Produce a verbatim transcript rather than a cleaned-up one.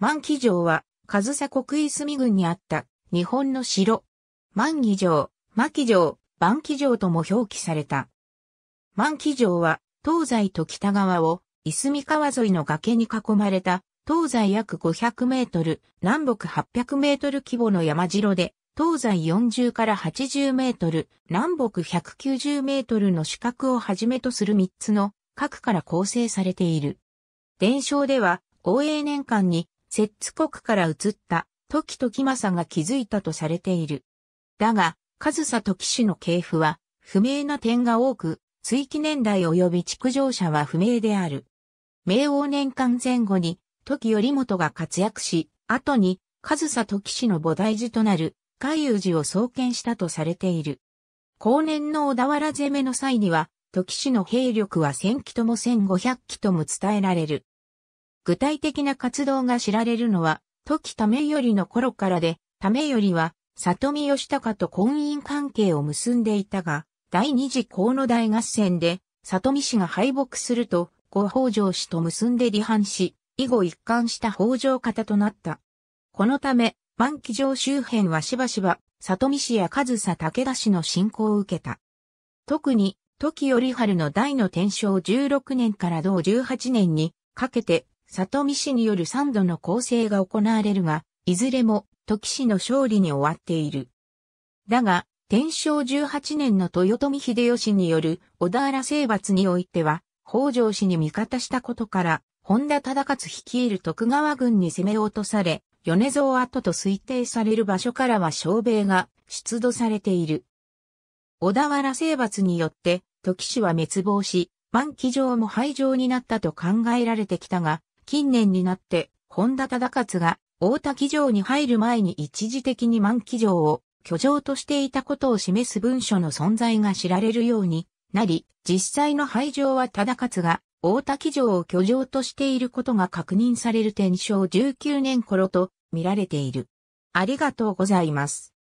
万騎城は、上総国飯泉郡にあった、日本の城。万騎城、摩騎城、万騎城とも表記された。万騎城は、東西と北側を、いすみ川沿いの崖に囲まれた、東西約ごひゃくメートル、南北はっぴゃくメートル規模の山城で、東西よんじゅうからはちじゅうメートル、南北ひゃくきゅうじゅうメートルの死角をはじめとするみっつの角から構成されている。伝承では、応永年間に、摂津国から移った、時時政が築いたとされている。だが、上総時氏の系譜は、不明な点が多く、追記年代及び築城者は不明である。明応年間前後に、時頼元が活躍し、後に、上総時氏の菩提寺となる、海友寺を創建したとされている。後年の小田原攻めの際には、時氏の兵力はせんきともせんごひゃくきとも伝えられる。具体的な活動が知られるのは、時為頼の頃からで、為頼は、里見義高と婚姻関係を結んでいたが、第二次河野大合戦で、里見氏が敗北すると、後北条氏と結んで離反し、以後一貫した北条方となった。このため、万騎城周辺はしばしば、里見氏や上総武田氏の侵攻を受けた。特に、時頼治の代の天正じゅうろくねんから同じゅうはちねんにかけて、里見氏によるさんどの攻勢が行われるが、いずれも時氏の勝利に終わっている。だが、天正じゅうはちねんの豊臣秀吉による小田原征伐においては、北条氏に味方したことから、本多忠勝率いる徳川軍に攻め落とされ、米蔵跡と推定される場所からは小兵が出土されている。小田原征伐によって、時氏は滅亡し、万騎城も廃城になったと考えられてきたが、近年になって、本多忠勝が大多騎城に入る前に一時的に万騎城を居城としていたことを示す文書の存在が知られるようになり、実際の廃城は忠勝が大多騎城を居城としていることが確認される天正じゅうきゅうねん頃と見られている。ありがとうございます。